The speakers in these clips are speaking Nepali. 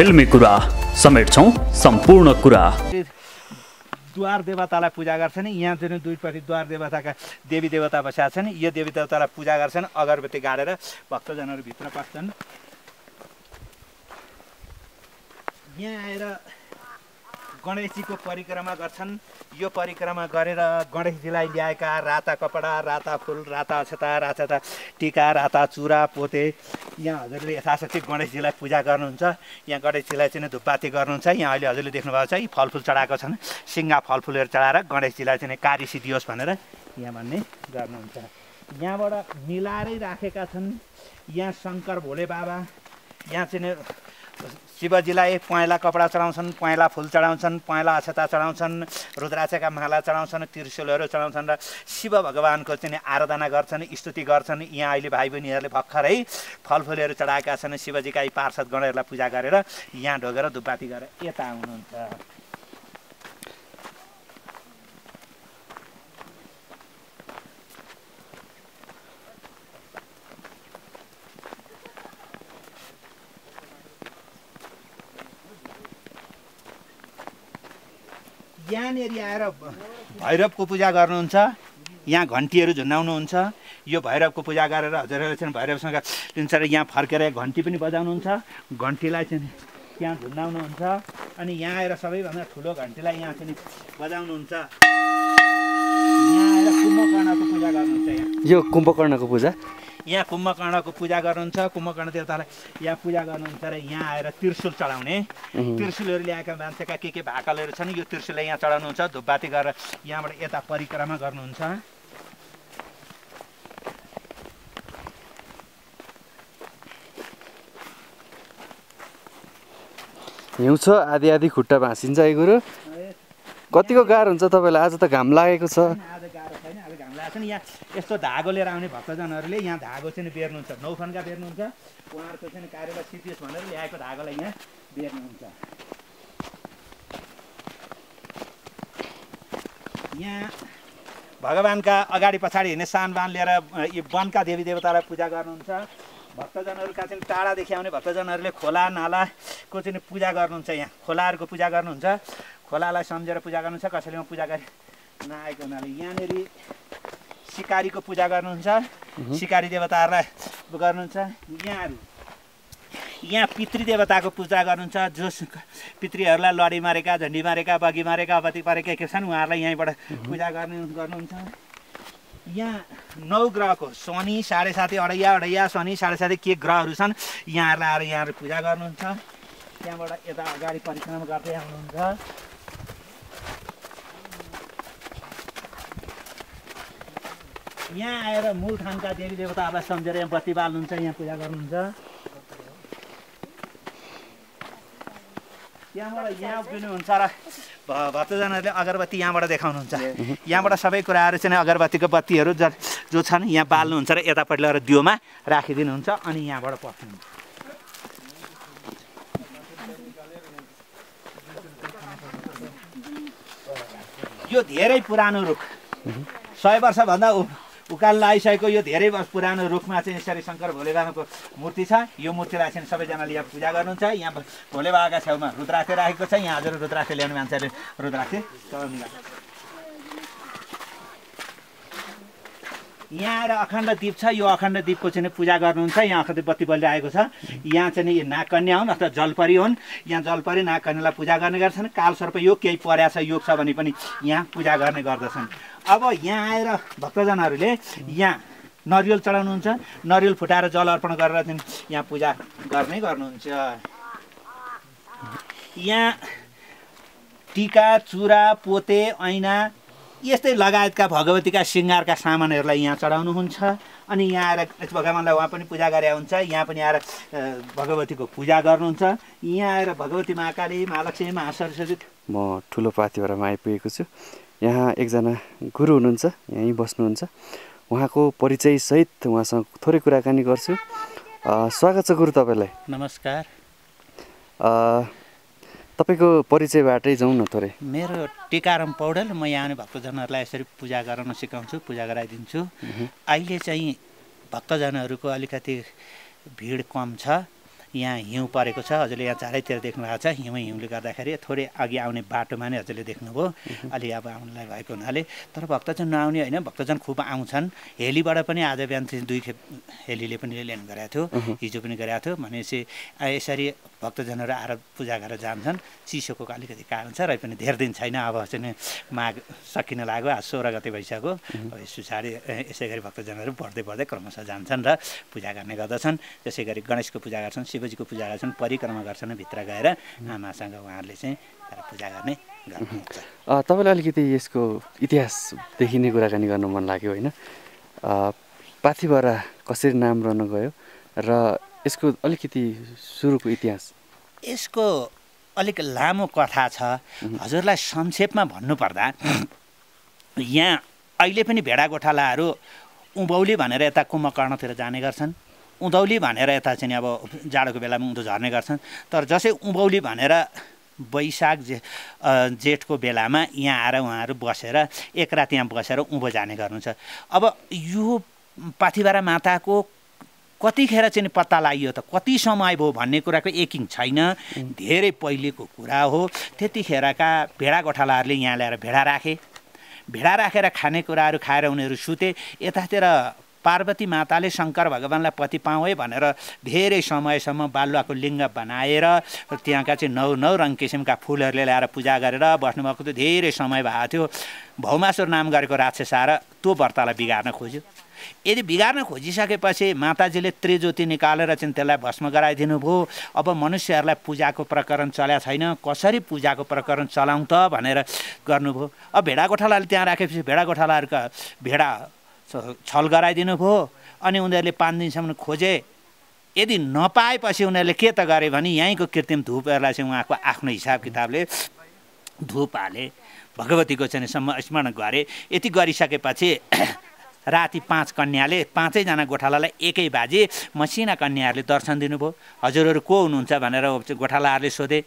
फिल्मिकुरा समेट्छौं सम्पूर्ण कुरा। द्वार देवतालाई पूजा गर्छन्, यहाँ चाहिँ दुईपट्टि द्वार देवताका देवी देवता बसेका छन्। यो देवी देवतालाई पूजा गर्छन्, अगरबत्ती गाडेर भक्तजनहरू भित्र पस्छन्। यहाँ आएर गणेशजीको परिक्रमा गर्छन्। यो परिक्रमा गरेर गणेशजीलाई ल्याएका राता कपडा, राता फुल, राता अक्षता, राता टीका, राता चुरा, पोते यहाँ हजुरले यथाशक्ति गणेशजीलाई पूजा गर्नुहुन्छ। यहाँ गणेशजीलाई चाहिँ धुपबत्ती गर्नुहुन्छ। यहाँ अहिले हजुरले देख्नुभएको छ यी फलफुल चढाएको छन्। सिङ्गा फलफुलहरू चढाएर गणेशजीलाई चाहिँ कार्य सिद्धियोस् भनेर यहाँ भन्ने गर्नुहुन्छ। यहाँबाट मिलाएरै राखेका छन्। यहाँ शङ्कर भोले बाबा, यहाँ चाहिँ शिवजीलाई पहेँला कपडा चढाउँछन्, पहेँला फुल चढाउँछन्, पहेँला अक्षता चढाउँछन्, रुद्राक्षका माला चढाउँछन्, त्रिशूलहरू चढाउँछन् र शिव भगवानको चाहिँ आराधना गर्छन्, स्तुति गर्छन्। यहाँ अहिले भाइ बहिनीहरूले भर्खरै फलफुलहरू चढाएका छन्। शिवजीका यी पार्षद गणहरूलाई पूजा गरेर यहाँ ढोगेर धुपबत्ती गरेर यता आउनुहुन्छ। यहाँनेरि आएर भैरवको पूजा गर्नुहुन्छ। यहाँ घन्टीहरू झुन्डाउनुहुन्छ। यो भैरवको पूजा गरेर हजुरहरूले चाहिँ भैरवसँग तिनचार यहाँ फर्केर घन्टी पनि बजाउनुहुन्छ। घन्टीलाई चाहिँ यहाँ झुन्डाउनुहुन्छ अनि यहाँ आएर सबैभन्दा ठुलो घन्टीलाई यहाँ चाहिँ बजाउनुहुन्छ। यहाँ आएर कुम्भकर्णको पूजा गर्नुहुन्छ। यहाँ यो कुम्भकर्णको पूजा, यहाँ कुम्भकर्णको पूजा गर्नुहुन्छ। कुम्भकर्ण देवतालाई यहाँ पूजा गर्नुहुन्छ र यहाँ आएर त्रिशूल चढाउने, त्रिशूलहरू ल्याएका मान्छेका के भाकलहरू छन्, यो त्रिशूललाई यहाँ चढाउनुहुन्छ। धुपबत्ती गरेर यहाँबाट यता परिक्रमा गर्नुहुन्छ। हिउँ छ, आधी आधी खुट्टा भाँसिन्छ। है गुरु, कतिको गाह्रो हुन्छ तपाईँलाई? आज त घाम लागेको छ। आज गाह्रो छैन, आज घाम लागेको छैन। यहाँ यस्तो धागो लिएर आउने भक्तजनहरूले यहाँ धागो चाहिँ बेर्नुहुन्छ, नौफन्का बेर्नुहुन्छ। उहाँहरूको चाहिँ कार्यलाई सिद्धियोस् भनेर ल्याएको धागोलाई यहाँ बेर्नुहुन्छ। यहाँ भगवान्का अगाडि पछाडि हिँड्ने सान बान लिएर यी वनका देवी देवतालाई पूजा गर्नुहुन्छ। भक्तजनहरूका चाहिँ टाढादेखि आउने भक्तजनहरूले खोला नालाको चाहिँ पूजा गर्नुहुन्छ। यहाँ खोलाहरूको पूजा गर्नुहुन्छ, खोलालाई सम्झेर पूजा गर्नुहुन्छ। कसैले पूजा गरे नआएको हुनाले यहाँनिर सिकारीको पूजा गर्नुहुन्छ, सिकारी देवताहरूलाई गर्नुहुन्छ। यहाँहरू यहाँ पितृदेवताको पूजा गर्नुहुन्छ। जो पितृहरूलाई लडी मारेका, झन्डी मारेका, बगी मारेका, अवती पारेका के छन् उहाँहरूलाई यहीँबाट पूजा गर्नुहुन्छ। यहाँ नौ ग्रहको शनि, साढे साथी, अढैया, अढैया, शनि, साढे साथी के ग्रहहरू छन् यहाँहरूलाई आएर यहाँहरू पूजा गर्नुहुन्छ। त्यहाँबाट यता अगाडि परिक्रमा गर्दै आउनुहुन्छ। यहाँ आएर मूल थानका देवी देवताहरूलाई सम्झेर यहाँ बत्ती बाल्नुहुन्छ, यहाँ पूजा गर्नुहुन्छ। यहाँबाट यहाँ उभिनुहुन्छ र भक्तजनहरूले अगरबत्ती यहाँबाट देखाउनुहुन्छ। यहाँबाट सबै कुराहरू चाहिँ अगरबत्तीको बत्तीहरू जो छन् यहाँ बाल्नुहुन्छ र यतापट्टि लगेर दियोमा राखिदिनुहुन्छ अनि यहाँबाट पस्नुहुन्छ। यो धेरै पुरानो रुख, 100 वर्षभन्दा उकाल्न आइसकेको यो धेरै पुरानो रुखमा चाहिँ यसरी शङ्कर भोले बाबाको मूर्ति छ। यो मूर्तिलाई चाहिँ सबैजनाले यहाँ पूजा गर्नुहुन्छ। यहाँ भोले बाबाका छेउमा रुद्राक्ष राखेको छ। यहाँ हजुर रुद्राक्ष ल्याउने मान्छेहरूले रुद्राक्ष चढाउने गर्छ। यहाँ आएर अखण्ड दीप छ, यो अखण्ड दीपको चाहिँ पूजा गर्नुहुन्छ। यहाँ अखण्ड बत्ती बलिरहेको छ। यहाँ चाहिँ नागकन्या हुन् अथवा जलपरी हुन्। यहाँ जलपरी नागकन्यालाई पूजा गर्ने गर्छन्। कालसर्प योग केही पर्या छ, योग छ भने पनि यहाँ पूजा गर्ने गर्दछन्। अब यहाँ आएर भक्तजनहरूले यहाँ नरिवल चढाउनुहुन्छ, नरिवल फुटाएर जल अर्पण गरेर चाहिँ यहाँ पूजा गर्ने गर्नुहुन्छ। यहाँ टिका, चुरा, पोते, ऐना यस्तै लगायतका भगवतीका सिङ्गारका सामानहरूलाई यहाँ चढाउनुहुन्छ। अनि यहाँ आएर भगवान्लाई उहाँ पनि पूजा गरे हुन्छ। यहाँ पनि आएर भगवतीको पूजा गर्नुहुन्छ। यहाँ आएर भगवती महाकाली, महालक्ष्मी, महासरस्वती। म ठुलो पाथीबाट आइपुगेको छु। यहाँ एकजना गुरु हुनुहुन्छ, यहीँ बस्नुहुन्छ। उहाँको परिचयसहित उहाँसँग थोरै कुराकानी गर्छु। स्वागत छ गुरु तपाईँलाई। नमस्कार। तपाईँको परिचयबाटै जाउँ न थोरै। मेरो टिकाराम पौडेल। म यहाँ आउने भक्तजनहरूलाई यसरी पूजा गराउन सिकाउँछु, पूजा गराइदिन्छु। अहिले चाहिँ भक्तजनहरूको अलिकति भिड कम छ। यहाँ हिउँ परेको छ। हजुरले यहाँ चारैतिर देख्नु भएको छ हिउँै हिउँले गर्दाखेरि थोरै अघि आउने बाटोमा नै हजुरले देख्नुभयो अलि अब आउनुलाई भएको हुनाले। तर भक्तजन नआउने होइन, भक्तजन खुब आउँछन्। हेलीबाट पनि आज बिहान 2 खेप हेलीले पनि ल्यान्ड गराएको थियो, हिजो पनि गराएको थियो। भनेपछि यसरी भक्तजनहरू आएर पूजा गरेर जान्छन्। चिसोको अलिकति कारण छ, र पनि धेरै दिन छैन। अब चाहिँ माघ सकिन लाग्यो, आज 16 गते भइसक्यो। पछाडि यसै गरी भक्तजनहरू बढ्दै बढ्दै क्रमशः जान्छन् र पूजा गर्ने गर्दछन्। त्यसै गरी गणेशको पूजा गर्छन्, शिवजीको पूजा गर्छन्, परिक्रमा गर्छन्। भित्र गएर आमासँग उहाँहरूले चाहिँ पूजा गर्ने गर्नुहुन्छ। तपाईँलाई अलिकति यसको इतिहासदेखि नै कुराकानी गर्नु मन लाग्यो होइन? पाथिभरा कसरी नाम रहन गयो र यसको अलिकति सुरुको इतिहास? यसको अलिक लामो कथा छ। हजुरलाई संक्षेपमा भन्नुपर्दा यहाँ अहिले पनि भेडा गोठालाहरू उँभौली भनेर यता कुम्भकर्णतिर जाने गर्छन्, उँधौली भनेर यता चाहिँ अब जाडोको बेलामा उँधो झर्ने गर्छन्। तर जसै उँभौली भनेर वैशाख जेठको बेलामा यहाँ आएर उहाँहरू बसेर एक रात यहाँ बसेर उँभो जाने गर्नुहुन्छ। अब यो पाथिभरा माताको कतिखेर चाहिँ पत्ता लाग्यो त कति समय भयो भन्ने कुराको एकिङ छैन, धेरै पहिलेको कुरा हो। त्यतिखेरका भेडा गोठालाहरूले यहाँ ल्याएर भेडा राखेर खानेकुराहरू खाएर उनीहरू सुते। यतातिर पार्वती माताले शङ्कर भगवान्लाई पति पाएँ भनेर धेरै समयसम्म बालुवाको लिङ्ग बनाएर त्यहाँका चाहिँ नौ रङ किसिमका फुलहरूले ल्याएर पूजा गरेर बस्नुभएको थियो। धेरै समय भएको थियो। भौमासुर नाम गरेको राक्षस आएर त्यो व्रतलाई बिगार्न खोज्यो। यदि बिगार्न खोजिसकेपछि माताजीले त्रिज्योति निकालेर चाहिँ त्यसलाई भस्म गराइदिनु भयो। अब मनुष्यहरूलाई पूजाको प्रकरण चल्या छैन, कसरी पूजाको प्रकरण चलाउँ त भनेर गर्नुभयो। अब भेडा गोठालाले त्यहाँ राखेपछि भेडा गोठालाहरूका भेडा छल गराइदिनु भयो। अनि उनीहरूले 5 दिनसम्म खोजे। यदि नपाएपछि उनीहरूले के त गरे भने यहीँको कृत्रिम धुपहरूलाई चाहिँ उहाँको आफ्नो हिसाब किताबले धुप हाले, भगवतीको चाहिँ स्मरण गरे। यति गरिसकेपछि राति 5 कन्याले 5जना गोठालालाई एकै बाजे मसिना कन्याहरूले दर्शन दिनुभयो। हजुरहरू को हुनुहुन्छ भनेर गोठालाहरूले सोधे।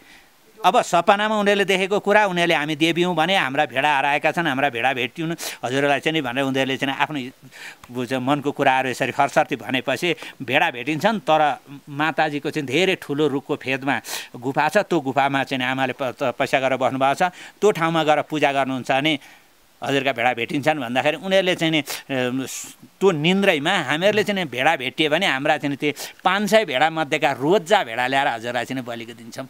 अब सपनामा उनीहरूले देखेको कुरा, उनीहरूले हामी देवी हौँ भने, हाम्रा भेडा हराएका छन्, हाम्रा भेडा भेट्यौँ हजुरहरूलाई चाहिँ भनेर उनीहरूले चाहिँ आफ्नो मनको कुराहरू यसरी खरसर्ती भनेपछि भेडा भेटिन्छन्। तर माताजीको चाहिँ धेरै ठुलो रुखको फेदमा गुफा छ। त्यो गुफामा चाहिँ आमाले पैसा गरेर बस्नुभएको छ। त्यो ठाउँमा गएर पूजा गर्नुहुन्छ भने हजुरका भेडा भेटिन्छन् भन्दाखेरि उनीहरूले चाहिँ त्यो निन्द्रैमा हामीहरूले चाहिँ भेडा भेटियो भने हाम्रा चाहिँ त्यो 500 भेडामध्येका रोजा भेडा ल्याएर हजुरलाई चाहिँ बलिको दिन्छौँ,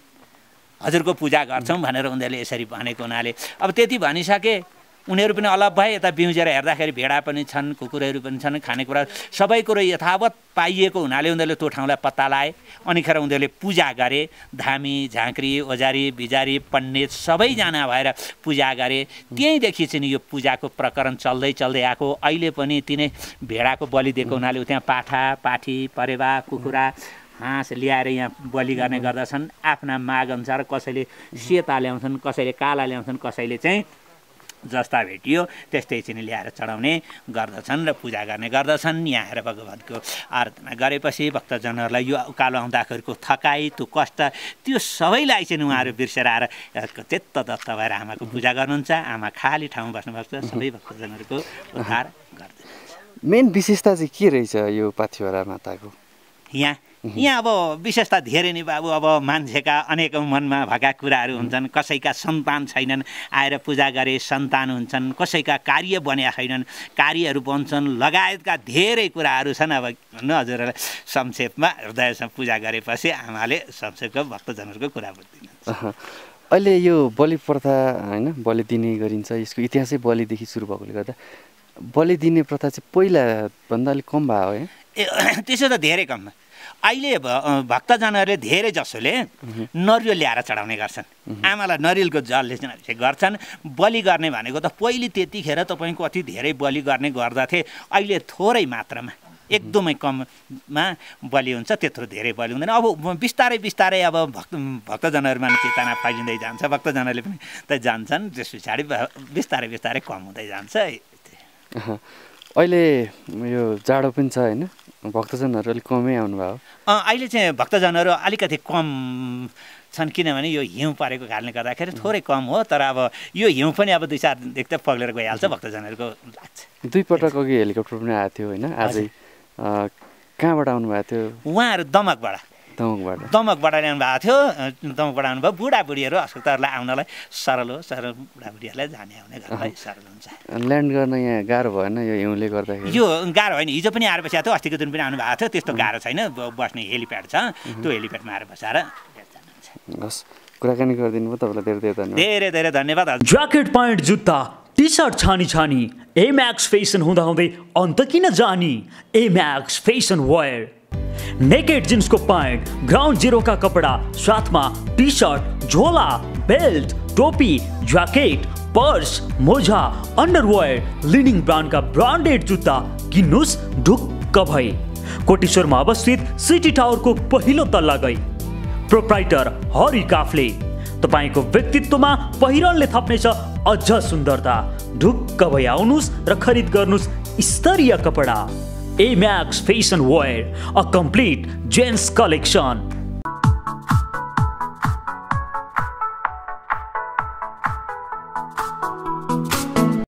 हजुरको पूजा गर्छौँ भनेर उनीहरूले यसरी भनेको हुनाले। अब त्यति भनिसके उनीहरू पनि अलग भए। यता बिउजेर हेर्दाखेरि भेडा पनि छन्, कुकुरहरू पनि छन्, खानेकुरा सबै कुरो यथावत पाइएको हुनाले उनीहरूले त्यो ठाउँलाई पत्ता लाए। अनिखेर उनीहरूले पूजा गरे। धामी, झाँक्री, ओजारी, बिजारी, पण्डित सबैजना भएर पूजा गरे। त्यहीँदेखि चाहिँ यो पूजाको प्रकरण चल्दै चल्दै आएको। अहिले पनि तिनै भेडाको बलि दिएको हुनाले त्यहाँ पाठा, पाठी, परेवा, कुखुरा, हाँस ल्याएर यहाँ बलि गर्ने गर्दछन्। आफ्ना मागअनुसार कसैले सेता ल्याउँछन्, कसैले काला ल्याउँछन्, कसैले चाहिँ जस्ता भेटियो त्यस्तै चिनी ल्याएर चढाउने गर्दछन् र पूजा गर्ने गर्दछन्। यहाँ आएर भगवान्को आराधना गरेपछि भक्तजनहरूलाई यो उकालो आउँदाखेरिको थकाइ, त्यो कष्ट, त्यो सबैलाई चाहिँ उहाँहरू बिर्सेर आएर चित्त दत्त भएर आमाको पूजा गर्नुहुन्छ। आमा खाली ठाउँमा बस्नुभएको छ। सबै भक्तजनहरूको उद्धार गर्नुहुन्छ। मेन विशेषता चाहिँ के रहेछ यो पाथिभरा माताको? यहाँ अब विशेषता धेरै नै बाबु। अब मान्छेका अनेकौँ मनमा भएका कुराहरू हुन्छन्। कसैका सन्तान छैनन्, आएर पूजा गरे सन्तान हुन्छन्। कसैका कार्य बनेका छैनन्, कार्यहरू बन्छन्। लगायतका धेरै कुराहरू छन्। अब भन्नु हजुरहरूलाई संक्षेपमा हृदयसँग पूजा गरेपछि आमाले संक्षेपको भक्तजनहरूको कुरा बुझिदिनुहुन्छ। अहिले यो बलि प्रथा होइन, बलि दिने गरिन्छ। यसको इतिहासै बलिदेखि सुरु भएकोले गर्दा बलि दिने प्रथा चाहिँ पहिलाभन्दा अलिक कम भयो है? त्यसो त धेरै कम। अहिले भक्तजनहरूले धेरै जसोले नरिवल ल्याएर चढाउने गर्छन्। आमालाई नरिवलको जलले चाहिँ अभिषेक गर्छन्। बलि गर्ने भनेको त पहिले त्यतिखेर तपाईँको अति धेरै बलि गर्ने गर्दथे। अहिले थोरै मात्रामा, एकदमै कममा बलि हुन्छ, त्यत्रो धेरै बलि हुँदैन। अब बिस्तारै बिस्तारै अब भक्तजनहरूमा चेतना फैलिँदै जान्छ। भक्तजनहरूले पनि त जान्छन्। त्यस पछाडि बिस्तारै बिस्तारै कम हुँदै जान्छ। अहिले यो जाडो पनि छ होइन, भक्तजनहरू अलिक कमै आउनुभयो? अहिले चाहिँ भक्तजनहरू अलिकति कम छन्, किनभने यो हिउँ परेको कारणले गर्दाखेरि थोरै कम हो। तर अब यो हिउँ पनि अब 2-4 दिन त पग्लेर गइहाल्छ भक्तजनहरूको लाग्छ। 2 पटक अघि हेलिकप्टर पनि आएको थियो होइन? आज कहाँबाट आउनुभएको थियो उहाँहरू? दमकबाट। दमकबाट ल्याउनु भएको थियो। दमकबाट आउनुभयो बुढाबुढीहरू अस्पताललाई आउनलाई सरल हो, सरल बुढाबुढीहरूलाई जाने आउने गर्नलाई सरल हुन्छ। ल्यान्ड गर्न यहाँ गाह्रो भएन यो हिउँले गर्दाखेरि? यो गाह्रो होइन, हिजो पनि आएर बसेको थियो, अस्तिको दिन पनि आउनु भएको थियो, त्यस्तो गाह्रो छैन। बस्ने हेलिप्याड छ, त्यो हेलिप्याडमा आएर बसेर जानुहुन्छ। हस्, कुराकानी गरिदिनु भयो, तपाईलाई धेरै धेरै धन्यवाद। धेरै धेरै धन्यवाद। ज्याकेट प्यान्ट जुत्ता टी सर्ट छानी छानी एम्याक्स फेसन हुँदाहुँदै अन्त किन जानी, एम्याक्स फेसन वेयर। नेकेड जिन्सको प्यान्ट, ग्राउन्ड जिरोका कपडा, साथमा टी सर्ट, झोला, बेल्ट, टोपी, ज्याकेट, पर्स, मोजा, अन्डरवेयर, लिनिङ ब्रान्डका ब्रान्डेड जुत्ता किन्नुहोस् ढुक्क भई। कोटेश्वरमा अवस्थित सिटी टावरको पहिलो तल्ला गई। प्रोप्राइटर हरि काफ्ले तपाईको व्यक्तित्वमा पहिरनले थप्नेछ अझ सुन्दरता। ढुक्क भई आउनुहोस् र खरिद गर्नुहोस् स्तरीय कपडा। Amax Fashion Wear, a complete gents collection.